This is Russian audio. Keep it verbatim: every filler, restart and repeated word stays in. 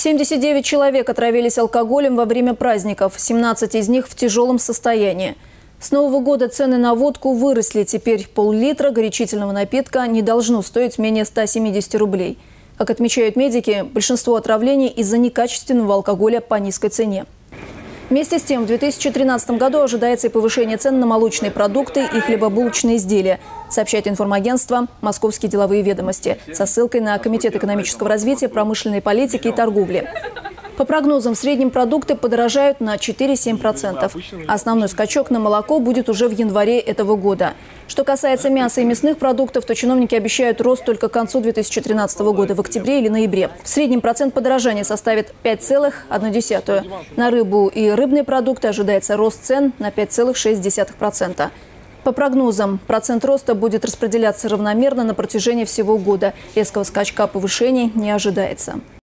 семьдесят девять человек отравились алкоголем во время праздников, семнадцать из них в тяжелом состоянии. С Нового года цены на водку выросли. Теперь пол-литра горячительного напитка не должно стоить менее ста семидесяти рублей. Как отмечают медики, большинство отравлений из-за некачественного алкоголя по низкой цене. Вместе с тем, в две тысячи тринадцатом году ожидается и повышение цен на молочные продукты и хлебобулочные изделия, сообщает информагентство «Московские деловые ведомости» со ссылкой на Комитет экономического развития, промышленной политики и торговли. По прогнозам, в среднем продукты подорожают на четыре-семь процентов. Основной скачок на молоко будет уже в январе этого года. Что касается мяса и мясных продуктов, то чиновники обещают рост только к концу две тысячи тринадцатого года, в октябре или ноябре. В среднем процент подорожания составит пять целых одна десятая. На рыбу и рыбные продукты ожидается рост цен на пять целых шесть десятых процента. По прогнозам, процент роста будет распределяться равномерно на протяжении всего года. Резкого скачка повышений не ожидается.